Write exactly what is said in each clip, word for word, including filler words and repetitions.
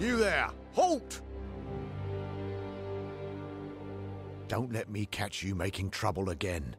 You there! Halt! Don't let me catch you making trouble again.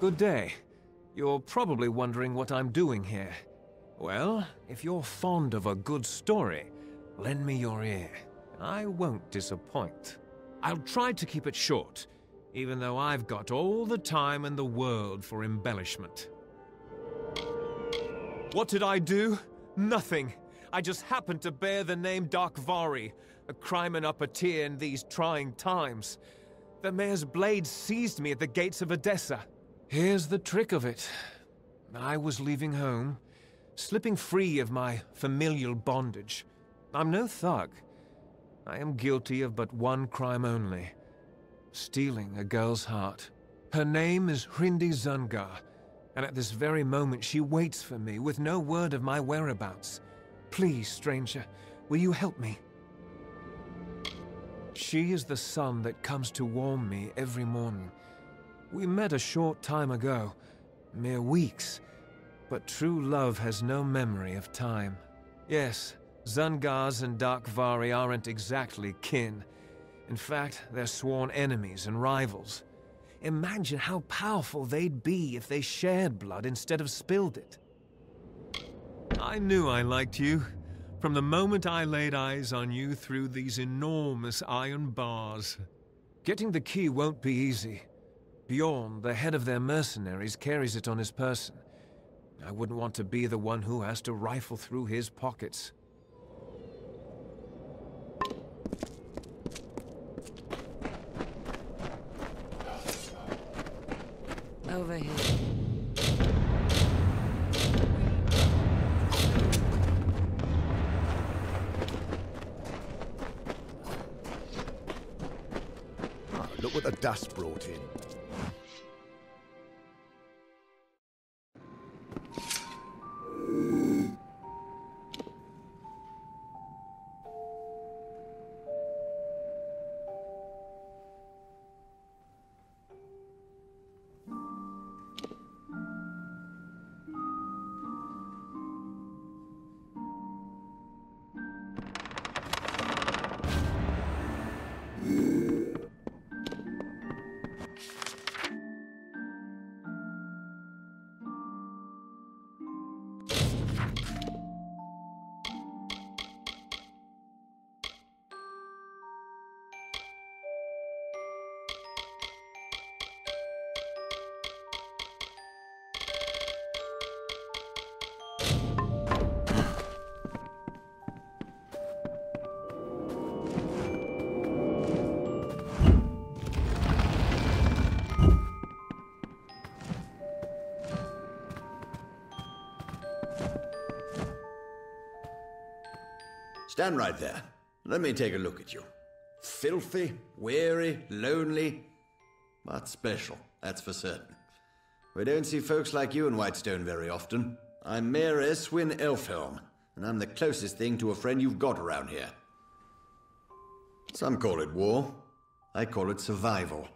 Good day. You're probably wondering what I'm doing here. Well, if you're fond of a good story, lend me your ear. I won't disappoint. I'll try to keep it short, even though I've got all the time in the world for embellishment. What did I do? Nothing. I just happened to bear the name Darkvari, a crime and Apatia in these trying times. The mayor's blade seized me at the gates of Edessa. Here's the trick of it. I was leaving home, slipping free of my familial bondage. I'm no thug. I am guilty of but one crime only. Stealing a girl's heart. Her name is Hrindi Zungar, and at this very moment she waits for me with no word of my whereabouts. Please, stranger, will you help me? She is the sun that comes to warm me every morning. We met a short time ago, mere weeks, but true love has no memory of time. Yes, Zungars and Darkvari aren't exactly kin. In fact, they're sworn enemies and rivals. Imagine how powerful they'd be if they shared blood instead of spilled it. I knew I liked you. From the moment I laid eyes on you through these enormous iron bars. Getting the key won't be easy. Bjorn, the head of their mercenaries, carries it on his person. I wouldn't want to be the one who has to rifle through his pockets. Over here. Oh, look what the dust brought in. Stand right there. Let me take a look at you. Filthy, weary, lonely, but special, that's for certain. We don't see folks like you in Whitestone very often. I'm Mayor Eswin Elfhelm, and I'm the closest thing to a friend you've got around here. Some call it war. I call it survival.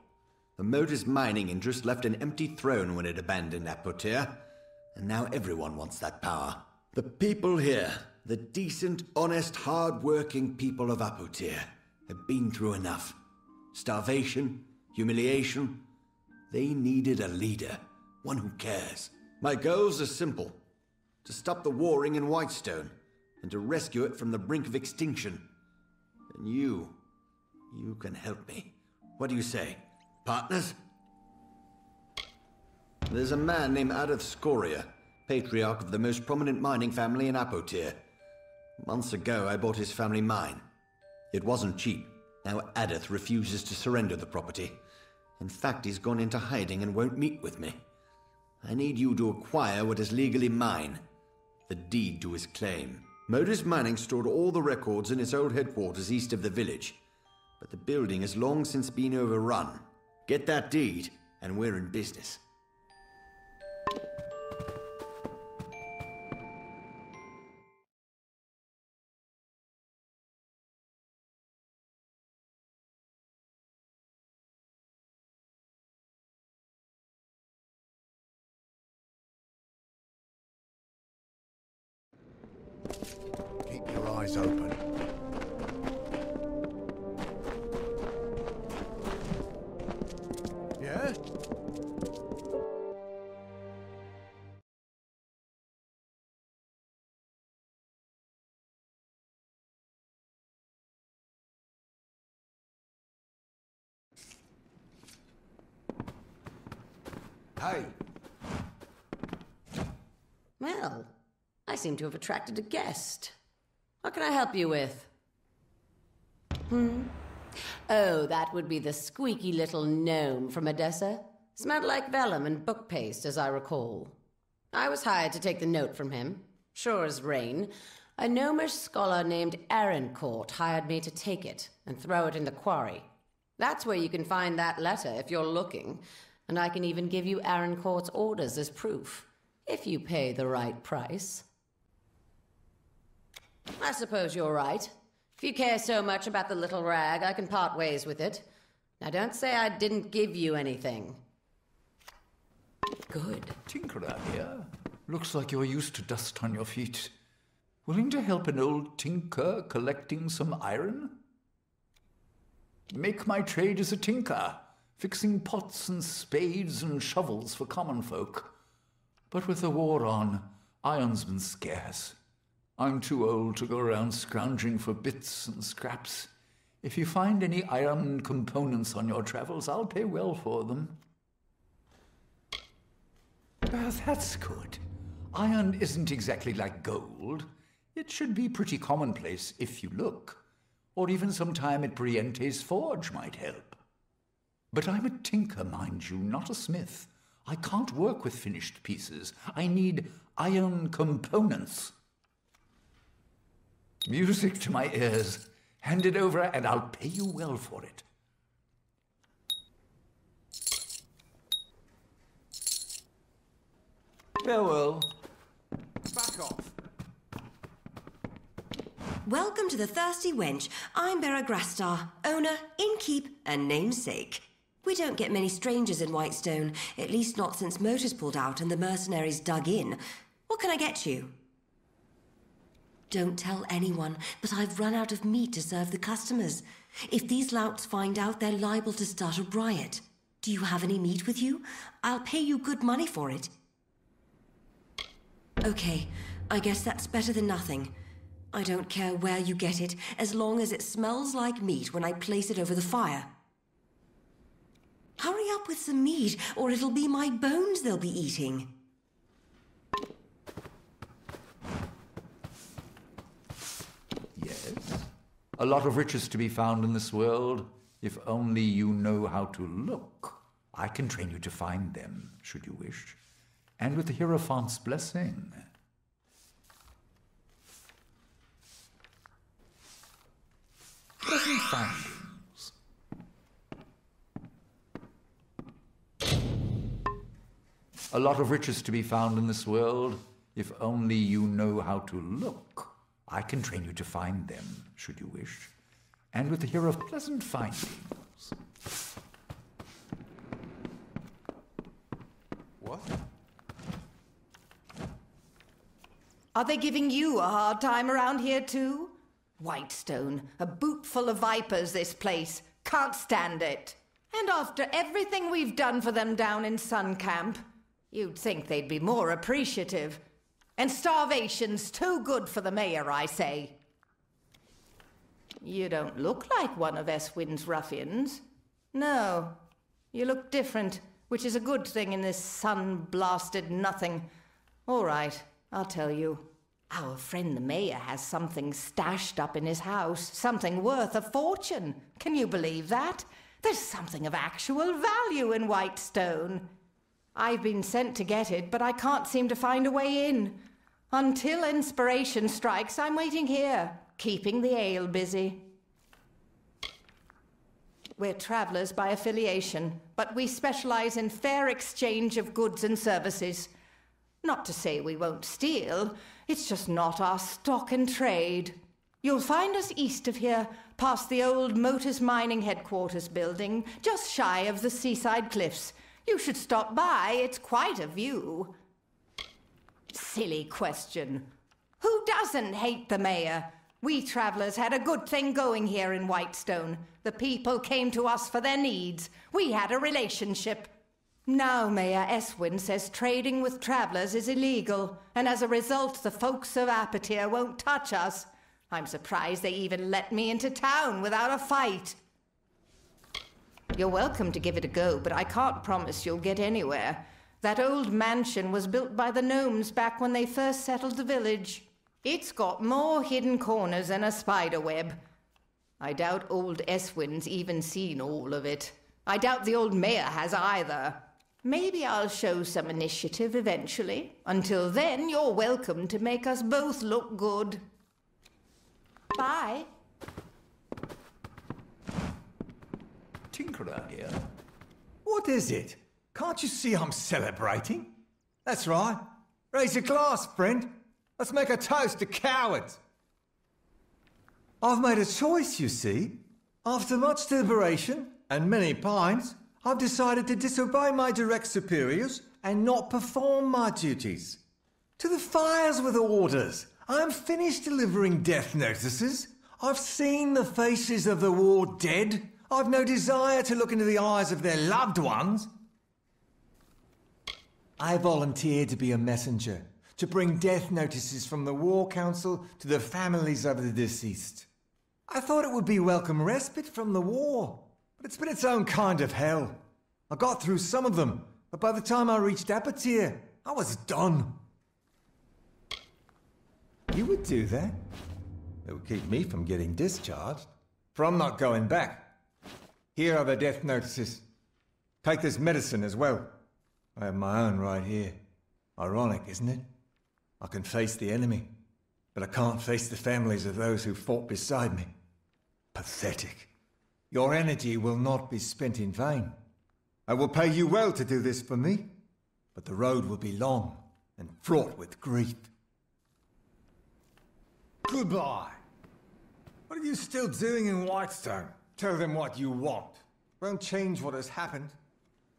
The Motors Mining interest left an empty throne when it abandoned Apatia, and now everyone wants that power. The people here, the decent, honest, hard-working people of Apotheon have been through enough. Starvation, humiliation. They needed a leader, one who cares. My goals are simple. To stop the warring in Whitestone, and to rescue it from the brink of extinction. And you, you can help me. What do you say? Partners? There's a man named Adath Scoria, patriarch of the most prominent mining family in Apotheon. Months ago, I bought his family mine. It wasn't cheap. Now Adath refuses to surrender the property. In fact, he's gone into hiding and won't meet with me. I need you to acquire what is legally mine, the deed to his claim. Motors Mining stored all the records in its old headquarters east of the village, but the building has long since been overrun. Get that deed, and we're in business. Hey. Well, I seem to have attracted a guest. What can I help you with? Hmm? Oh, that would be the squeaky little gnome from Edessa. Smelled like vellum and book paste, as I recall. I was hired to take the note from him. Sure as rain. A gnomish scholar named Arancourt hired me to take it and throw it in the quarry. That's where you can find that letter if you're looking. And I can even give you Arancourt's orders as proof, if you pay the right price. I suppose you're right. If you care so much about the little rag, I can part ways with it. Now don't say I didn't give you anything. Good. Tinkerer here. Looks like you're used to dust on your feet. Willing to help an old tinker collecting some iron? Make my trade as a tinker. Fixing pots and spades and shovels for common folk. But with the war on, iron's been scarce. I'm too old to go around scrounging for bits and scraps. If you find any iron components on your travels, I'll pay well for them. Ah, that's good. Iron isn't exactly like gold. It should be pretty commonplace if you look. Or even some time at Briente's Forge might help. But I'm a tinker, mind you, not a smith. I can't work with finished pieces. I need iron components. Music to my ears. Hand it over and I'll pay you well for it. Farewell. Back off. Welcome to the Thirsty Wench. I'm Bera Grastar, owner, innkeep, and namesake. We don't get many strangers in Whitestone, at least not since Motors pulled out and the mercenaries dug in. What can I get you? Don't tell anyone, but I've run out of meat to serve the customers. If these louts find out, they're liable to start a riot. Do you have any meat with you? I'll pay you good money for it. Okay, I guess that's better than nothing. I don't care where you get it, as long as it smells like meat when I place it over the fire. Hurry up with some meat, or it'll be my bones they'll be eating. Yes? A lot of riches to be found in this world, if only you know how to look. I can train you to find them, should you wish. And with the Hierophant's blessing. Present findings. A lot of riches to be found in this world, if only you know how to look. I can train you to find them, should you wish. And with the hero of pleasant findings. What? Are they giving you a hard time around here too? Whitestone, a boot full of vipers, this place. Can't stand it. And after everything we've done for them down in Sun Camp, you'd think they'd be more appreciative. And starvation's too good for the mayor, I say. You don't look like one of Eswin's ruffians. No, you look different, which is a good thing in this sun-blasted nothing. All right, I'll tell you. Our friend the mayor has something stashed up in his house, something worth a fortune. Can you believe that? There's something of actual value in Whitestone. I've been sent to get it, but I can't seem to find a way in. Until inspiration strikes, I'm waiting here, keeping the ale busy. We're travellers by affiliation, but we specialise in fair exchange of goods and services. Not to say we won't steal, it's just not our stock and trade. You'll find us east of here, past the old Motors Mining headquarters building, just shy of the seaside cliffs. You should stop by, it's quite a view. Silly question. Who doesn't hate the mayor? We travellers had a good thing going here in Whitestone. The people came to us for their needs. We had a relationship. Now Mayor Eswin says trading with travellers is illegal, and as a result the folks of Apatia won't touch us. I'm surprised they even let me into town without a fight. You're welcome to give it a go, but I can't promise you'll get anywhere. That old mansion was built by the gnomes back when they first settled the village. It's got more hidden corners than a spider web. I doubt old Eswin's even seen all of it. I doubt the old mayor has either. Maybe I'll show some initiative eventually. Until then, you're welcome to make us both look good. Bye. Tinkerer here. What is it? Can't you see I'm celebrating? That's right. Raise a glass, friend. Let's make a toast to cowards. I've made a choice, you see. After much deliberation and many pines, I've decided to disobey my direct superiors and not perform my duties. To the fires with orders. I'm finished delivering death notices. I've seen the faces of the war dead. I've no desire to look into the eyes of their loved ones. I volunteered to be a messenger, to bring death notices from the War Council to the families of the deceased. I thought it would be welcome respite from the war, but it's been its own kind of hell. I got through some of them, but by the time I reached Apatia, I was done. You would do that? It would keep me from getting discharged, for I'm not going back. Here are the death notices. Take this medicine as well. I have my own right here. Ironic, isn't it? I can face the enemy, but I can't face the families of those who fought beside me. Pathetic. Your energy will not be spent in vain. I will pay you well to do this for me, but the road will be long and fraught with grief. Goodbye. What are you still doing in Whitestone? Tell them what you want. Won't change what has happened.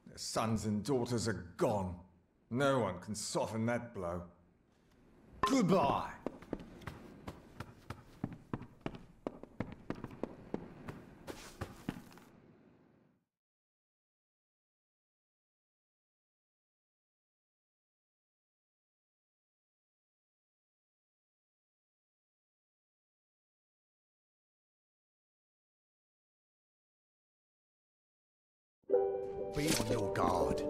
Their sons and daughters are gone. No one can soften that blow. Goodbye! Be on your guard.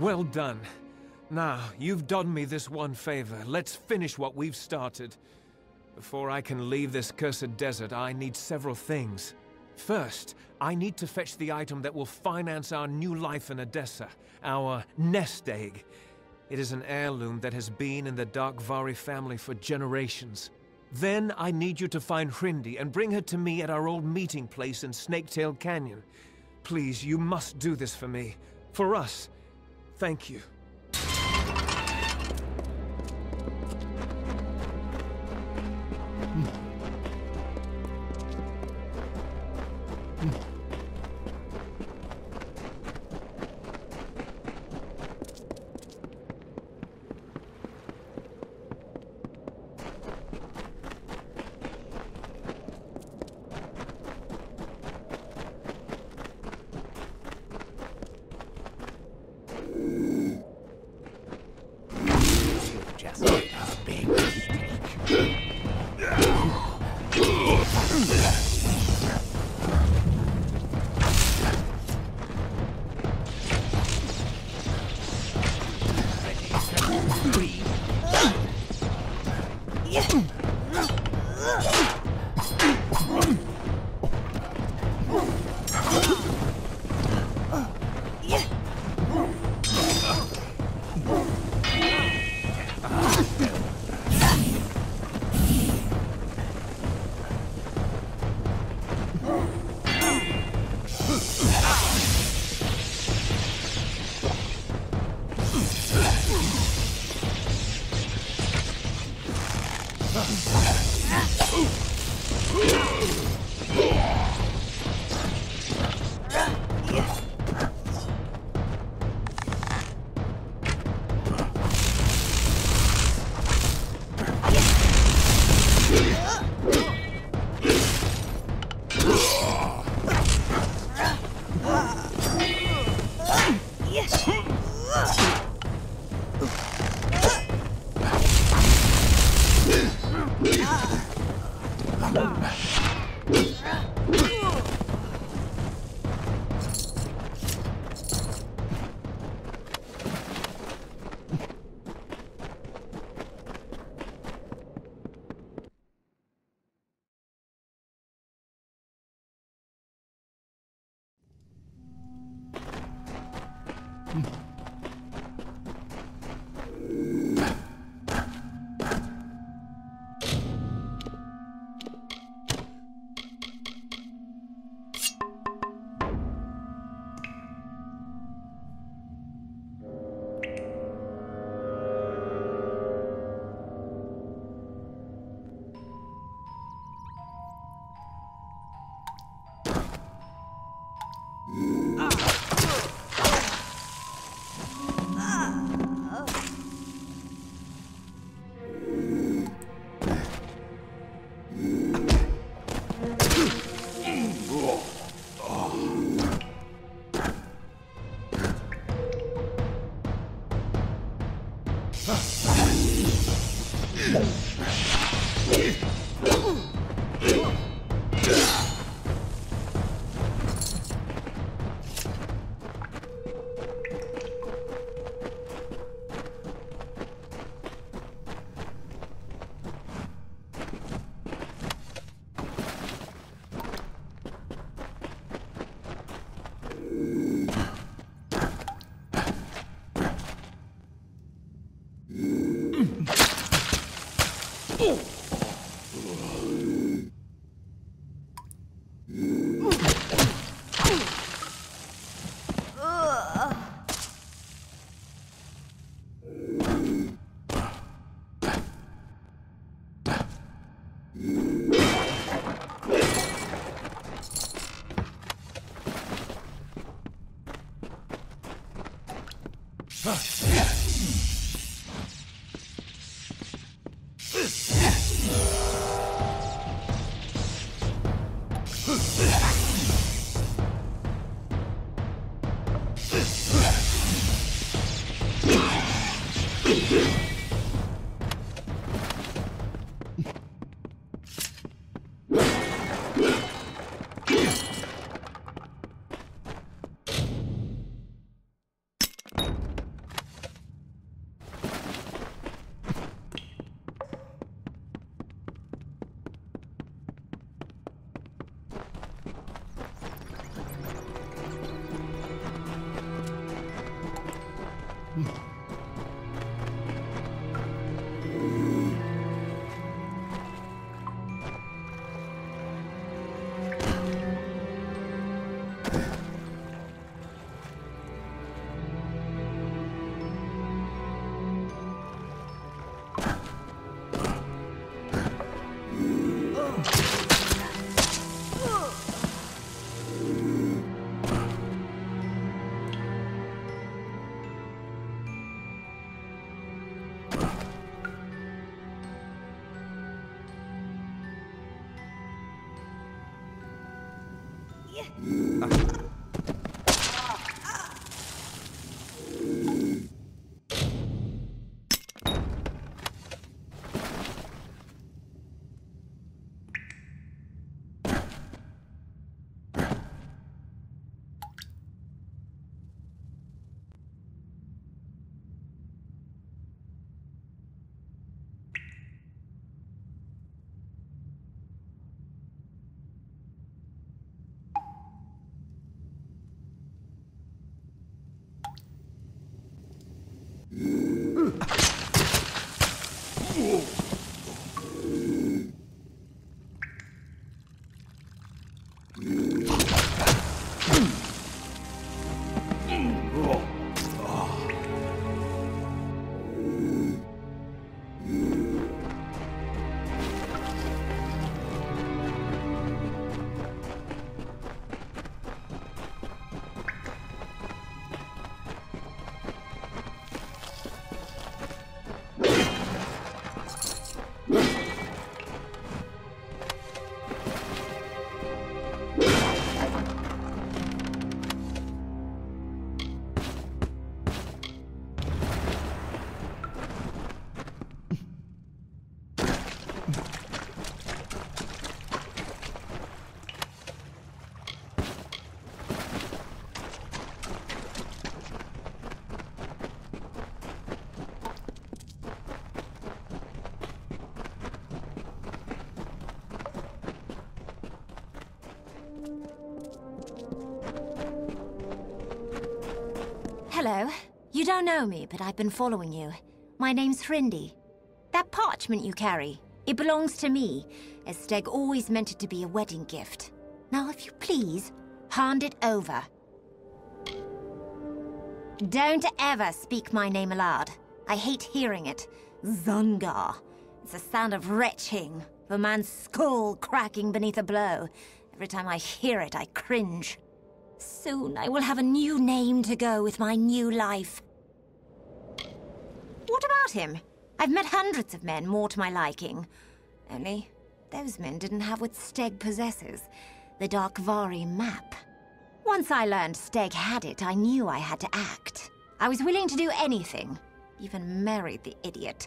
Well done. Now, you've done me this one favor. Let's finish what we've started. Before I can leave this cursed desert, I need several things. First, I need to fetch the item that will finance our new life in Edessa, our nest egg. It is an heirloom that has been in the Darkvari family for generations. Then I need you to find Hrindi and bring her to me at our old meeting place in Snaketail Canyon. Please, you must do this for me. For us. Thank you. Hello. You don't know me, but I've been following you. My name's Hrindi. That parchment you carry, it belongs to me, as Steg always meant it to be a wedding gift. Now, if you please, hand it over. Don't ever speak my name aloud. I hate hearing it. Zungar. It's a sound of retching, of a man's skull cracking beneath a blow. Every time I hear it, I cringe. Soon I will have a new name to go with my new life. What about him? I've met hundreds of men more to my liking. Only those men didn't have what Steg possesses, the Darkvari map. Once I learned Steg had it, I knew I had to act. I was willing to do anything, even married the idiot.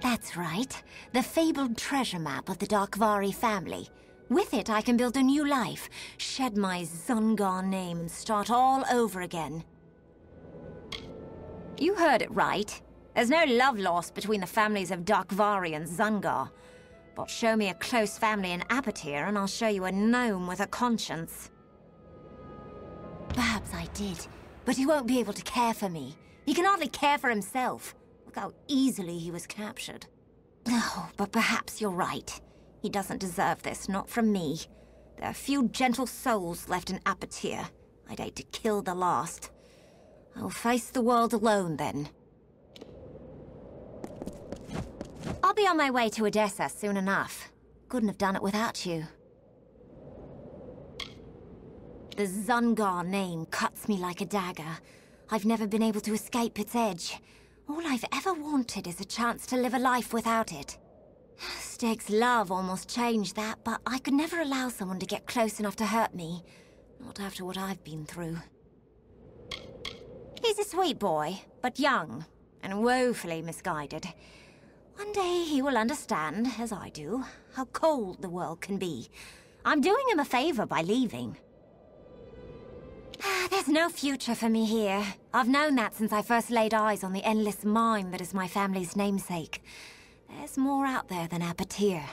That's right, the fabled treasure map of the Darkvari family. With it, I can build a new life, shed my Zungar name and start all over again. You heard it right. There's no love lost between the families of Darkvari and Zungar. But show me a close family in Apatia and I'll show you a gnome with a conscience. Perhaps I did, but he won't be able to care for me. He can hardly care for himself. Look how easily he was captured. Oh, but perhaps you're right. He doesn't deserve this, not from me. There are few gentle souls left in Apatia. I'd hate to kill the last. I'll face the world alone, then. I'll be on my way to Edessa soon enough. Couldn't have done it without you. The Zungar name cuts me like a dagger. I've never been able to escape its edge. All I've ever wanted is a chance to live a life without it. Steg's love almost changed that, but I could never allow someone to get close enough to hurt me. Not after what I've been through. He's a sweet boy, but young, and woefully misguided. One day he will understand, as I do, how cold the world can be. I'm doing him a favor by leaving. There's no future for me here. I've known that since I first laid eyes on the endless mine that is my family's namesake. There's more out there than Apatia.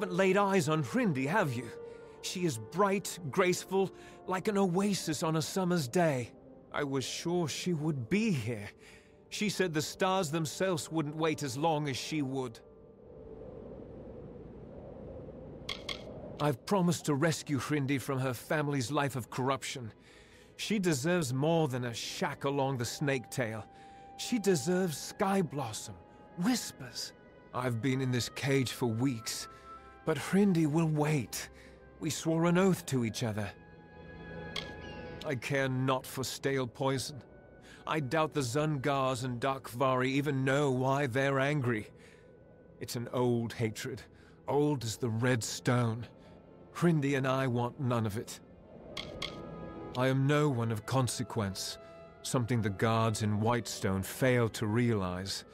haven't laid eyes on Hrindi, have you? She is bright, graceful, like an oasis on a summer's day. I was sure she would be here. She said the stars themselves wouldn't wait as long as she would. I've promised to rescue Hrindi from her family's life of corruption. She deserves more than a shack along the Snaketail. She deserves Sky Blossom, whispers. I've been in this cage for weeks, but Hrindi will wait. We swore an oath to each other. I care not for stale poison. I doubt the Zungars and Darkvari even know why they're angry. It's an old hatred, old as the red stone. Hrindi and I want none of it. I am no one of consequence, something the guards in Whitestone failed to realize.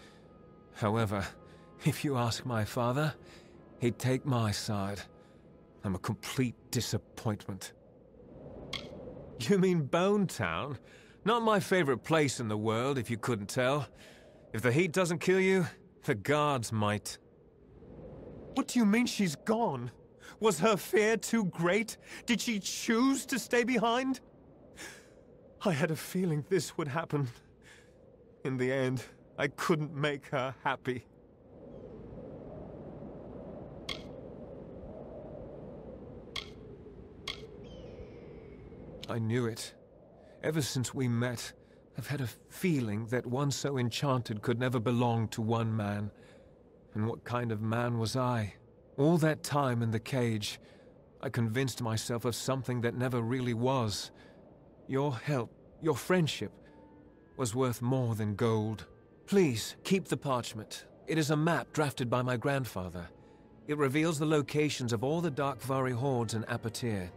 However, if you ask my father, he'd take my side. I'm a complete disappointment. You mean Bone Town? Not my favorite place in the world, if you couldn't tell. If the heat doesn't kill you, the guards might. What do you mean she's gone? Was her fear too great? Did she choose to stay behind? I had a feeling this would happen. In the end, I couldn't make her happy. I knew it. Ever since we met, I've had a feeling that one so enchanted could never belong to one man. And what kind of man was I? All that time in the cage, I convinced myself of something that never really was. Your help, your friendship, was worth more than gold. Please, keep the parchment. It is a map drafted by my grandfather. It reveals the locations of all the Darkvari hordes in Apatia.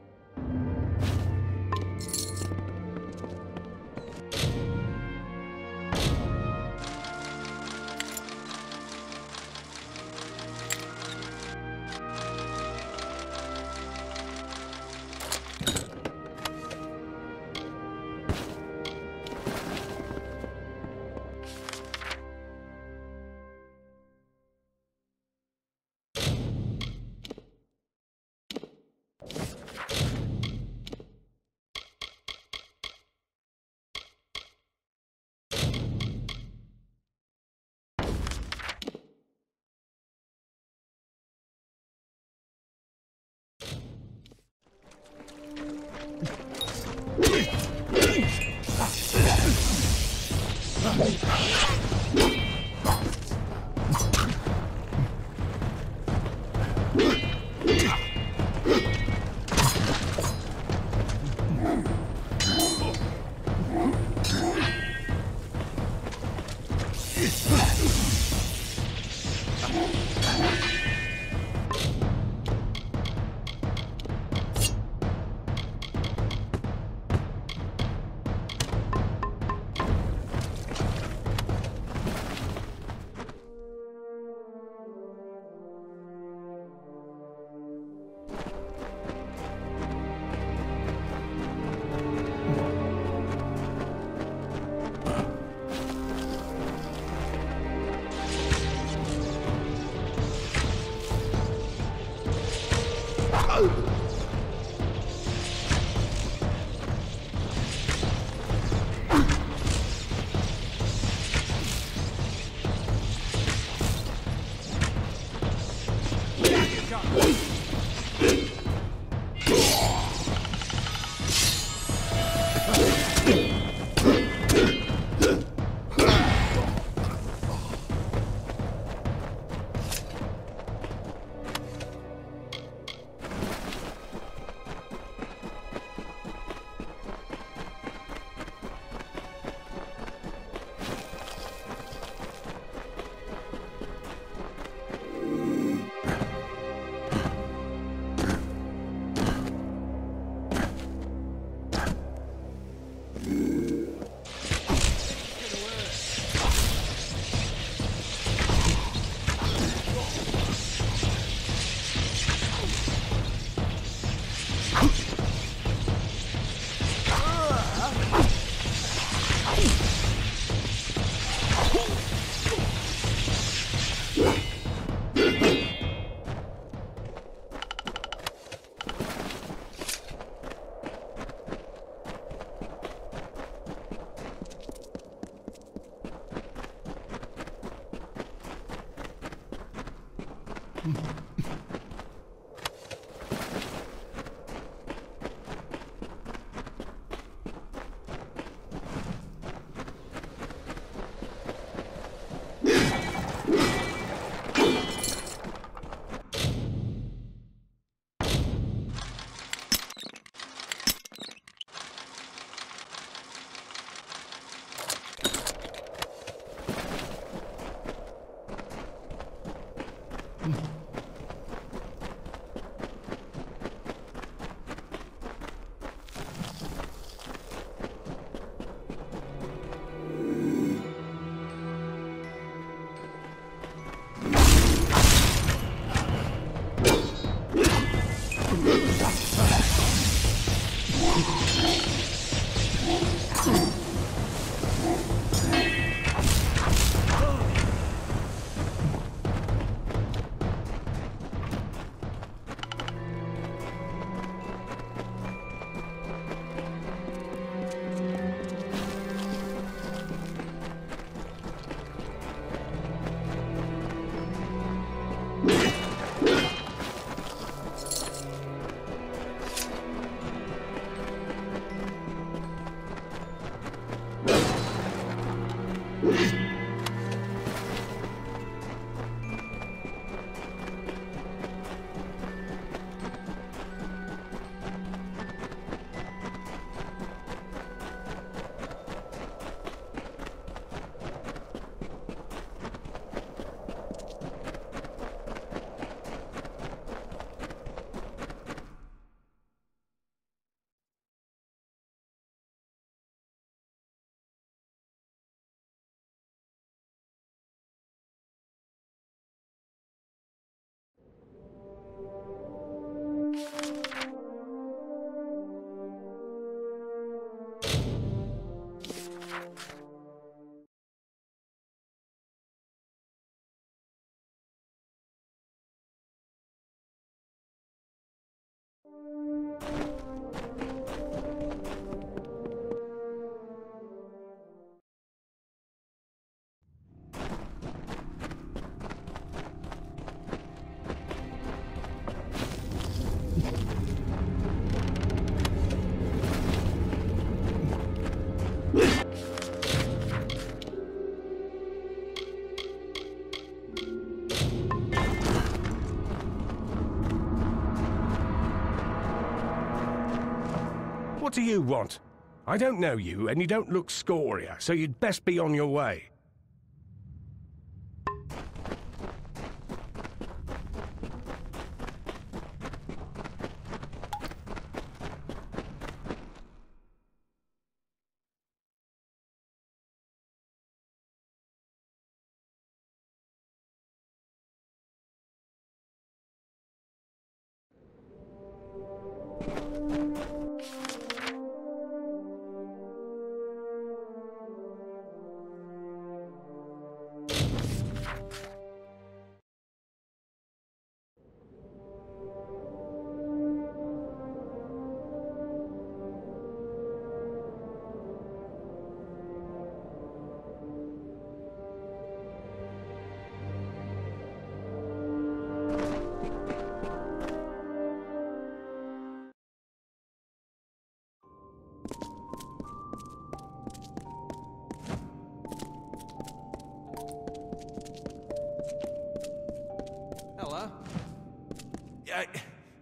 What do you want? I don't know you, and you don't look Scoria, so you'd best be on your way.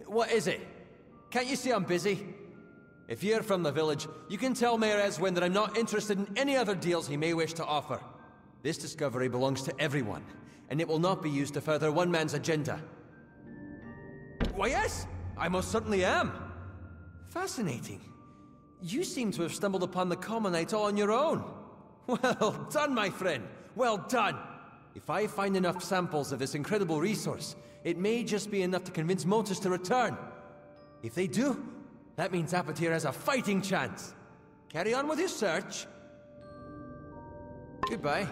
What is it? Can't you see I'm busy? If you're from the village, you can tell Mayor Eswin that I'm not interested in any other deals he may wish to offer. This discovery belongs to everyone, and it will not be used to further one man's agenda. Why yes, I most certainly am. Fascinating. You seem to have stumbled upon the Commonite all on your own. Well done, my friend. Well done. If I find enough samples of this incredible resource, it may just be enough to convince Motus to return. If they do, that means Apatia has a fighting chance. Carry on with your search. Goodbye.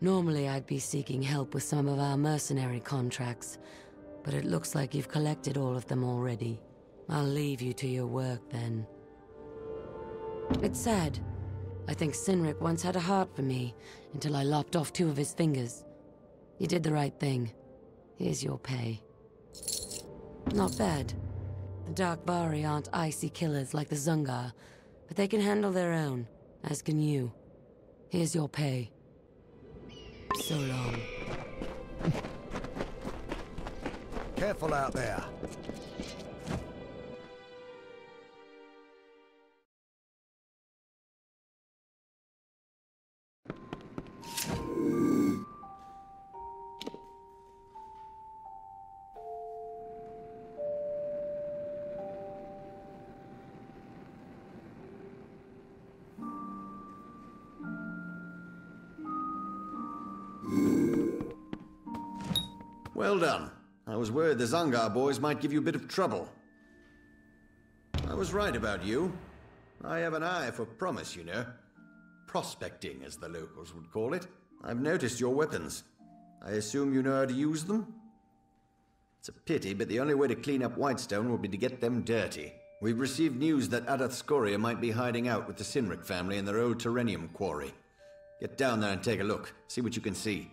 Normally, I'd be seeking help with some of our mercenary contracts, but it looks like you've collected all of them already. I'll leave you to your work, then. It's sad. I think Sinric once had a heart for me, until I lopped off two of his fingers. You did the right thing. Here's your pay. Not bad. The Darkvari aren't icy killers like the Zungar, but they can handle their own, as can you. Here's your pay. So long. Careful out there. Well done. I was worried the Zungar boys might give you a bit of trouble. I was right about you. I have an eye for promise, you know. Prospecting, as the locals would call it. I've noticed your weapons. I assume you know how to use them? It's a pity, but the only way to clean up Whitestone would be to get them dirty. We've received news that Adath Scoria might be hiding out with the Sinric family in their old Tyrrhenium quarry. Get down there and take a look. See what you can see.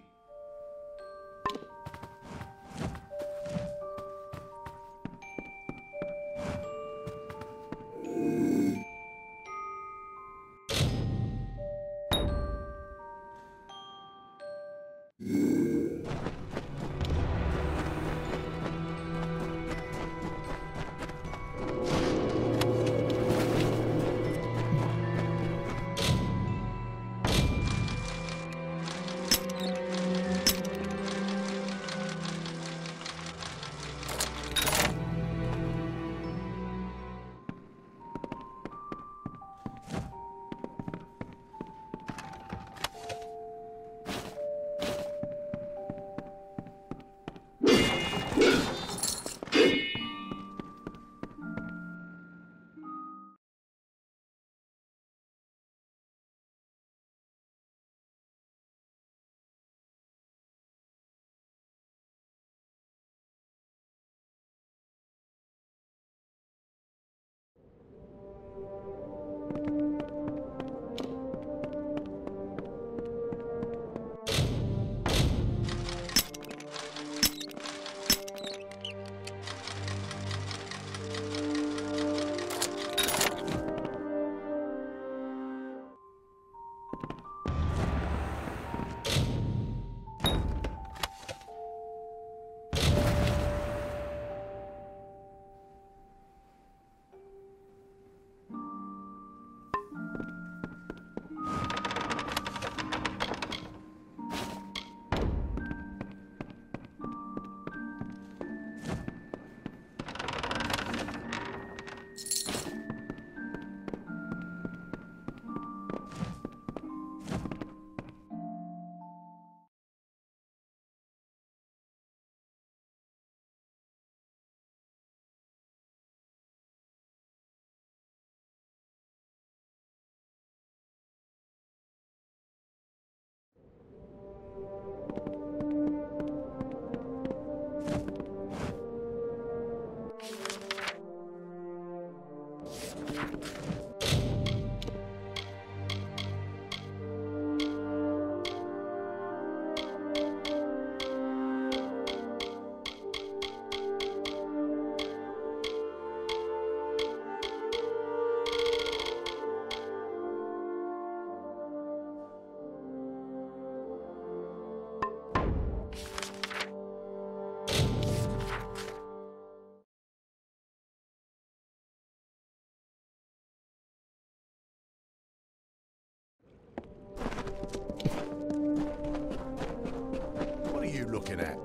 looking at.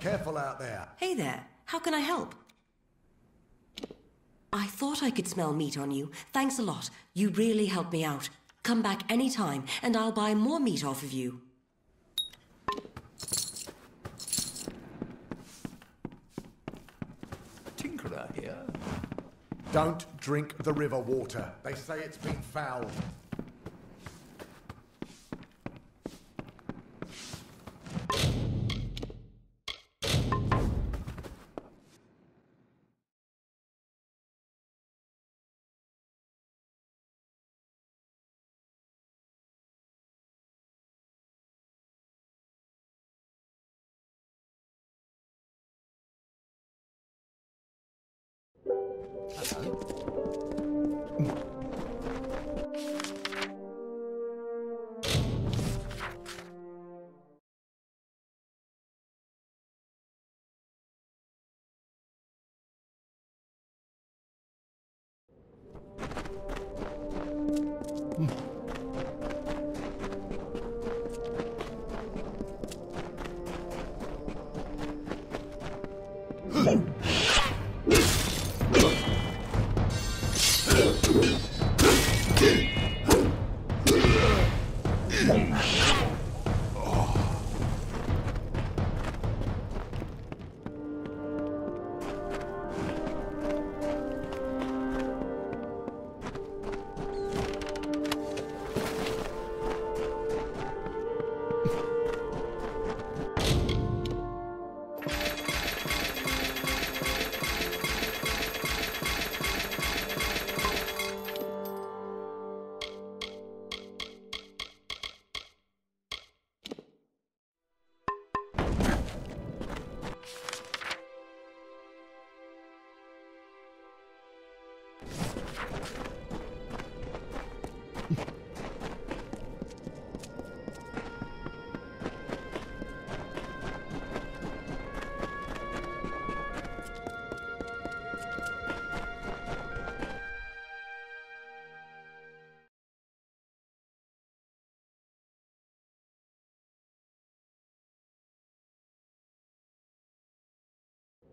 Careful out there. Hey there. How can I help? I thought I could smell meat on you. Thanks a lot. You really helped me out. Come back any time, and I'll buy more meat off of you. Tinkerer here. Don't drink the river water. They say it's been foul.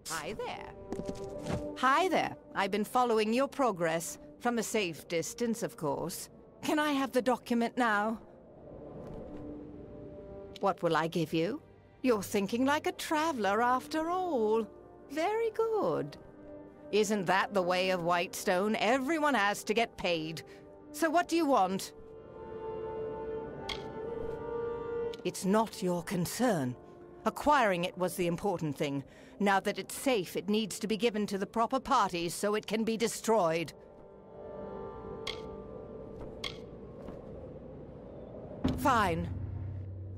Hi there. Hi there. I've been following your progress. From a safe distance, of course. Can I have the document now? What will I give you? You're thinking like a traveler after all. Very good. Isn't that the way of Whitestone? Everyone has to get paid. So what do you want? It's not your concern. Acquiring it was the important thing. Now that it's safe, it needs to be given to the proper parties so it can be destroyed. Fine.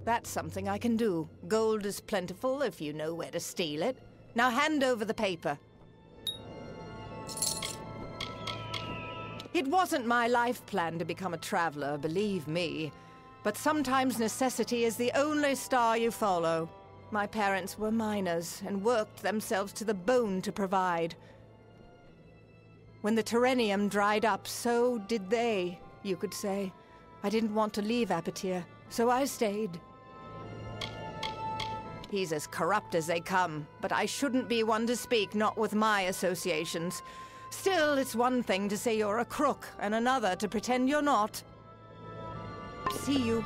That's something I can do. Gold is plentiful if you know where to steal it. Now hand over the paper. It wasn't my life plan to become a traveler, believe me. But sometimes necessity is the only star you follow. My parents were miners and worked themselves to the bone to provide. When the Tyrrhenium dried up, so did they, you could say. I didn't want to leave Apatia, so I stayed. He's as corrupt as they come, but I shouldn't be one to speak, not with my associations. Still, it's one thing to say you're a crook, and another to pretend you're not. See you.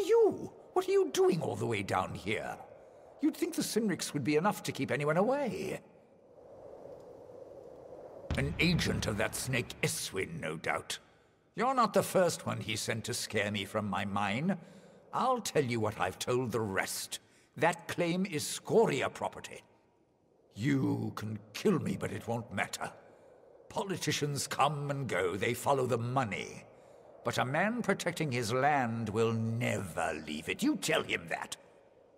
are you? What are you doing all the way down here? You'd think the Sinrics would be enough to keep anyone away. An agent of that snake Eswin, no doubt. You're not the first one he sent to scare me from my mine. I'll tell you what I've told the rest. That claim is Scoria property. You can kill me, but it won't matter. Politicians come and go, they follow the money. But a man protecting his land will never leave it. You tell him that.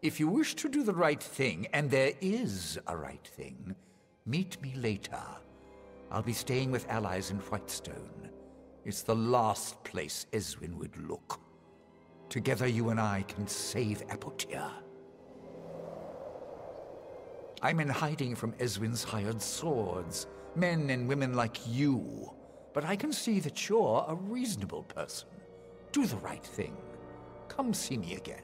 If you wish to do the right thing, and there is a right thing, meet me later. I'll be staying with allies in Whitestone. It's the last place Eswin would look. Together you and I can save Apatia. I'm in hiding from Eswin's hired swords, men and women like you. But I can see that you're a reasonable person. Do the right thing. Come see me again.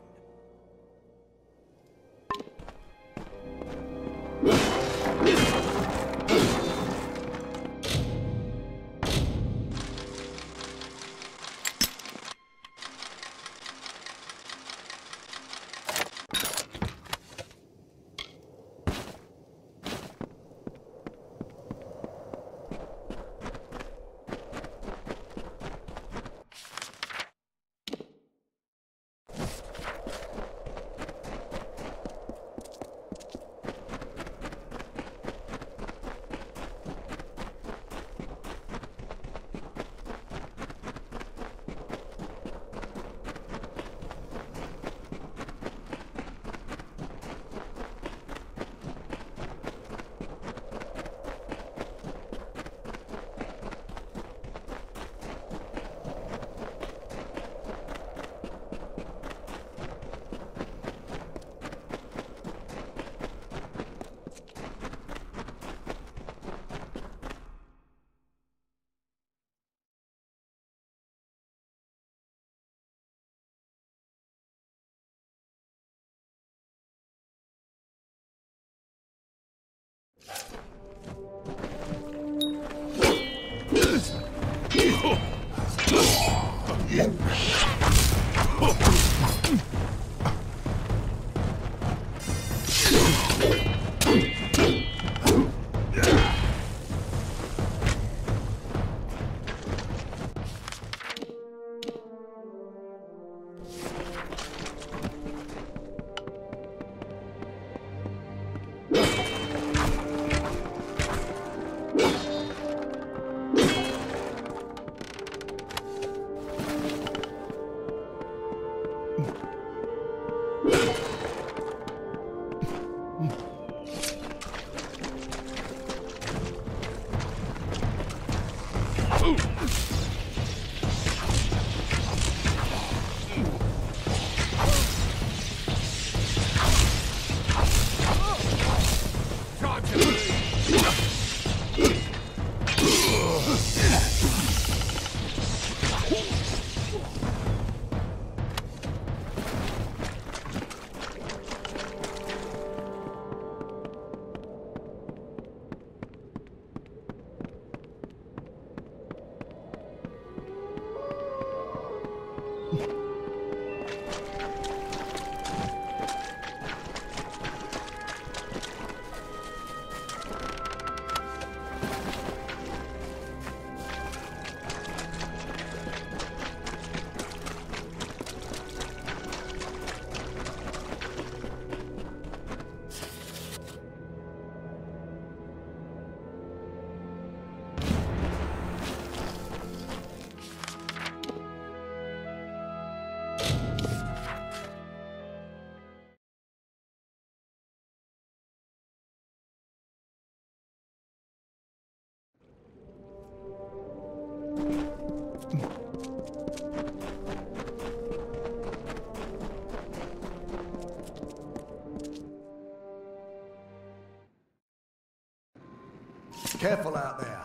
Careful out there.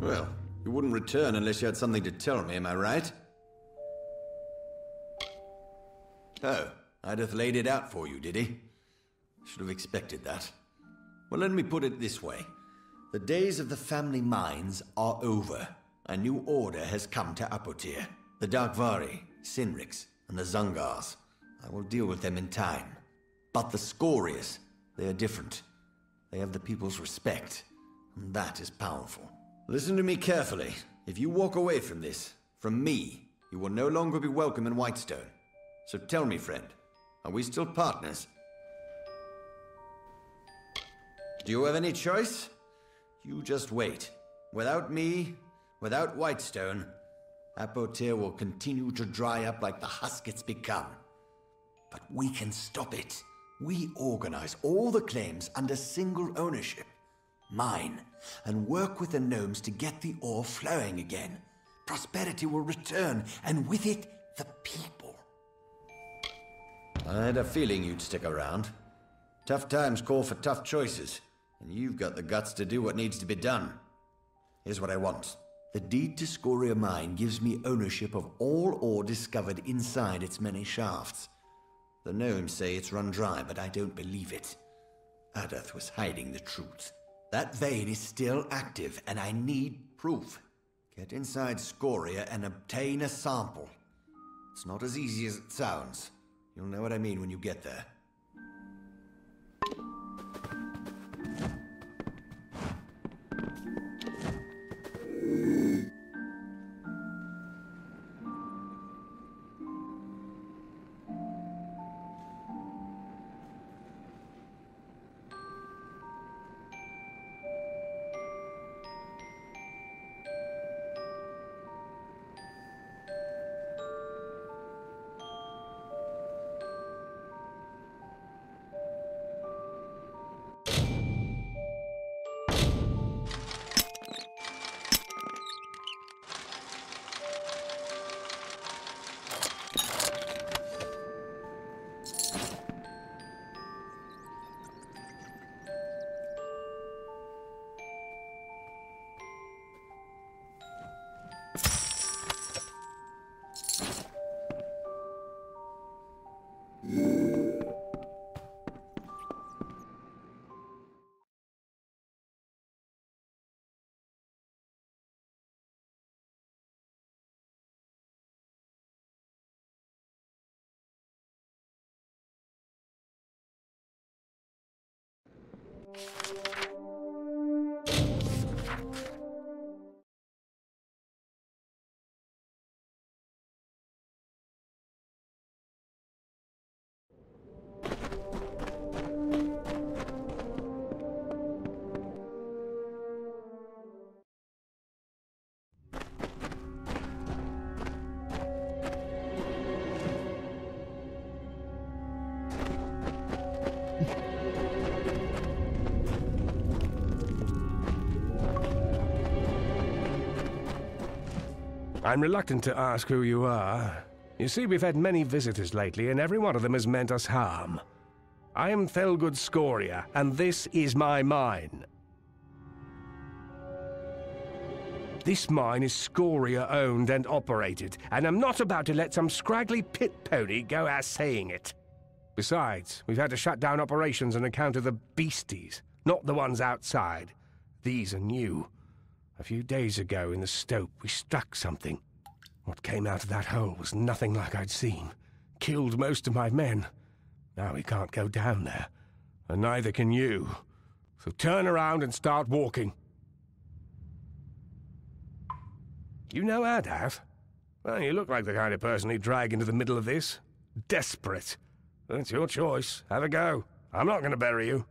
Well, you wouldn't return unless you had something to tell me, am I right? Oh, Adath laid it out for you, did he? Should have expected that. Well, let me put it this way. The days of the family mines are over. A new order has come to Apotheon. The Darkvari, Sinrics, and the Zungars. I will deal with them in time. But the Scorias, they are different. They have the people's respect, and that is powerful. Listen to me carefully. If you walk away from this, from me, you will no longer be welcome in Whitestone. So tell me, friend, are we still partners? Do you have any choice? You just wait. Without me, without Whitestone, Apotheon will continue to dry up like the husk it's become. But we can stop it. We organize all the claims under single ownership, mine, and work with the gnomes to get the ore flowing again. Prosperity will return, and with it, the people. I had a feeling you'd stick around. Tough times call for tough choices, and you've got the guts to do what needs to be done. Here's what I want. The deed to Scoria Mine gives me ownership of all ore discovered inside its many shafts. The gnomes say it's run dry, but I don't believe it. Adath was hiding the truth. That vein is still active, and I need proof. Get inside Scoria and obtain a sample. It's not as easy as it sounds. You'll know what I mean when you get there. I'm reluctant to ask who you are. You see, we've had many visitors lately, and every one of them has meant us harm. I am Thelgood Scoria, and this is my mine. This mine is Scoria-owned and operated, and I'm not about to let some scraggly pit pony go out saying it. Besides, we've had to shut down operations on account of the beasties, not the ones outside. These are new. A few days ago, in the stope, we struck something. What came out of that hole was nothing like I'd seen. Killed most of my men. Now we can't go down there, and neither can you. So turn around and start walking. You know Adath? Well, you look like the kind of person he'd drag into the middle of this. Desperate. That's your choice. Have a go. I'm not going to bury you.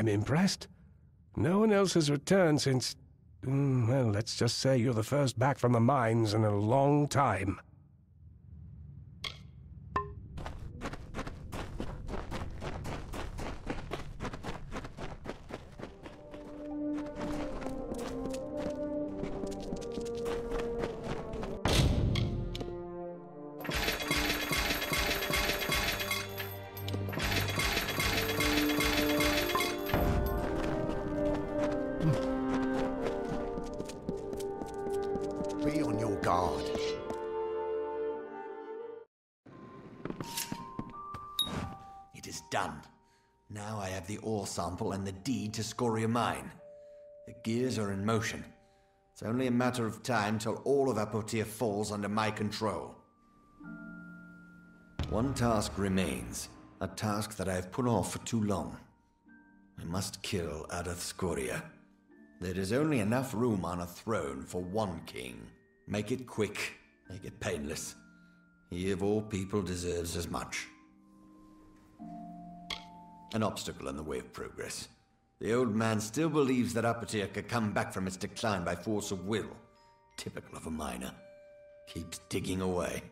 I'm impressed. No one else has returned since... Mm, well, let's just say you're the first back from the mines in a long time. Sample and the deed to Scoria Mine. The gears are in motion. It's only a matter of time till all of Apotheon falls under my control. One task remains, a task that I have put off for too long. I must kill Adath Scoria. There is only enough room on a throne for one king. Make it quick, make it painless. He of all people deserves as much. An obstacle in the way of progress. The old man still believes that Apatia could come back from its decline by force of will. Typical of a miner. Keeps digging away.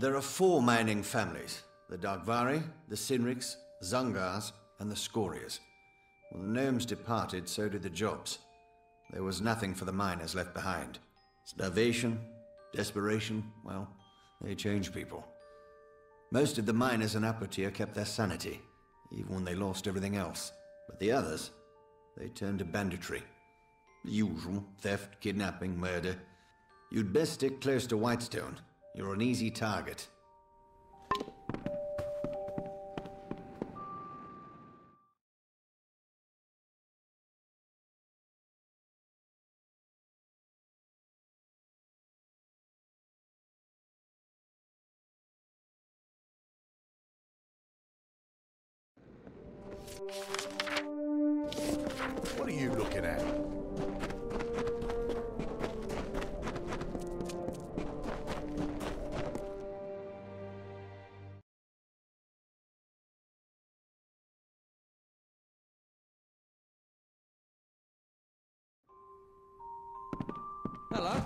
There are four mining families. The Darkvari, the Sinrics, Zungars, and the Scorias. When the gnomes departed, so did the jobs. There was nothing for the miners left behind. Starvation, desperation, well, they change people. Most of the miners in Apatia kept their sanity, even when they lost everything else. But the others, they turned to banditry. The usual, theft, kidnapping, murder. You'd best stick close to Whitestone. You're an easy target. What are you looking at? Hello.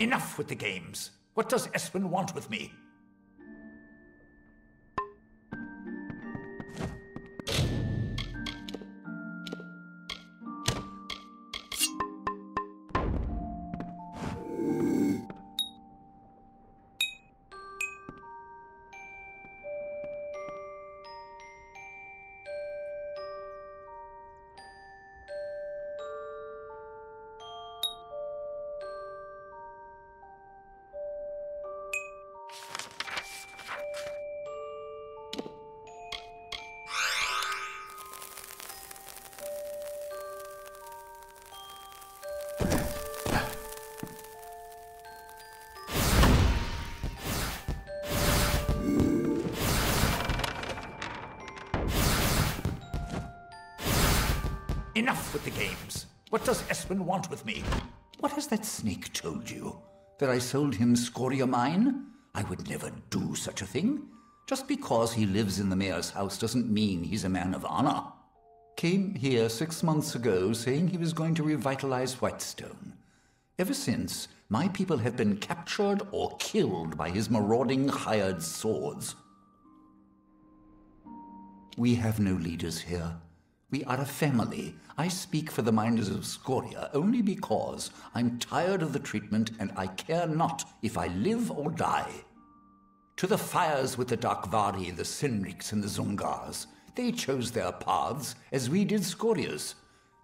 Enough with the games. What does Espen want with me? Enough with the games. What does Espen want with me? What has that snake told you? That I sold him Scoria Mine? I would never do such a thing. Just because he lives in the mayor's house doesn't mean he's a man of honor. Came here six months ago saying he was going to revitalize Whitestone. Ever since, my people have been captured or killed by his marauding hired swords. We have no leaders here. We are a family. I speak for the miners of Scoria only because I'm tired of the treatment and I care not if I live or die. To the fires with the Darkvari, the Sinrics, and the Zungars. They chose their paths as we did Scoria's.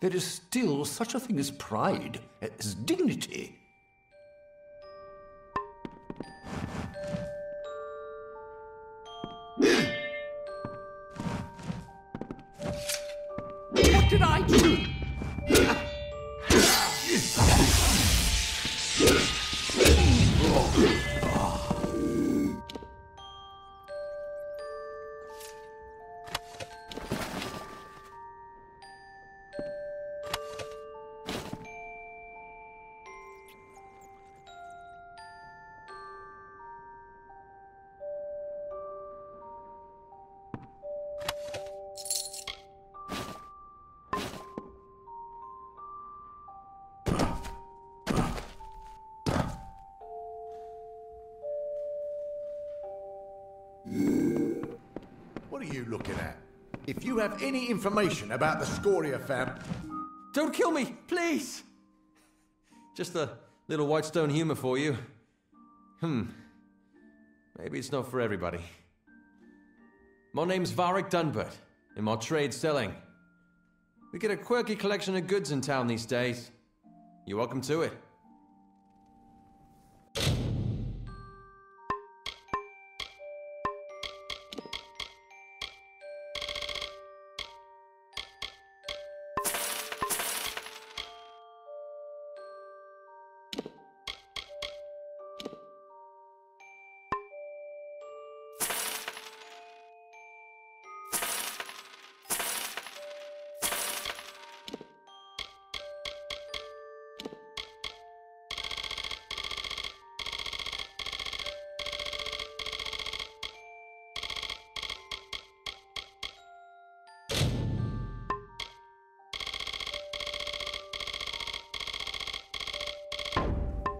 There is still such a thing as pride, as dignity. Did I do? you have any information about the Scoria fam... Don't kill me, please! Just a little Whitestone humor for you. Hmm. Maybe it's not for everybody. My name's Varick Dunbert, and my trade's selling. We get a quirky collection of goods in town these days. You're welcome to it.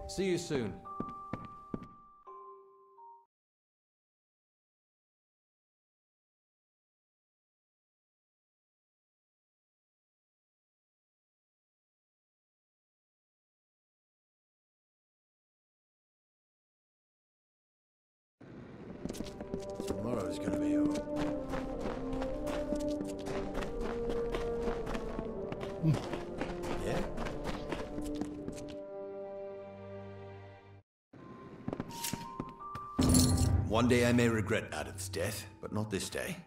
See you soon. Tomorrow's gonna be over. Mm. One day I may regret Adath's death, but not this day.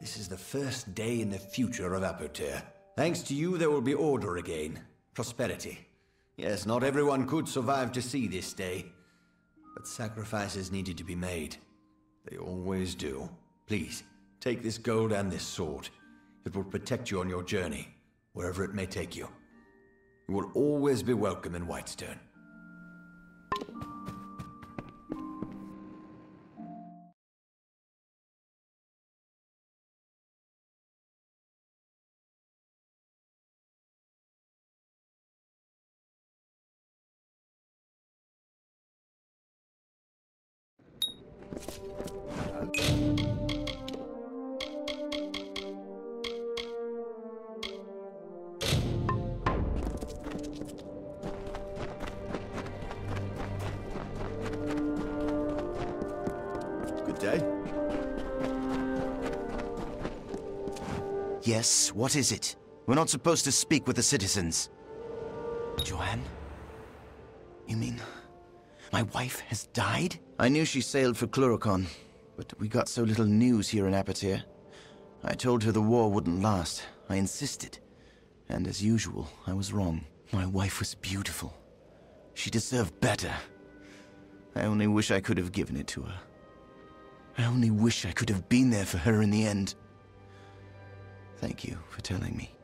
This is the first day in the future of Apertier. Thanks to you, there will be order again. Prosperity. Yes, not everyone could survive to see this day. But sacrifices needed to be made. They always do. Please, take this gold and this sword. It will protect you on your journey, wherever it may take you. You will always be welcome in Whitestone. Yes, what is it? We're not supposed to speak with the citizens. Joanne? You mean... my wife has died? I knew she sailed for Cluricon, but we got so little news here in Apatia. I told her the war wouldn't last. I insisted. And as usual, I was wrong. My wife was beautiful. She deserved better. I only wish I could have given it to her. I only wish I could have been there for her in the end. Thank you for telling me.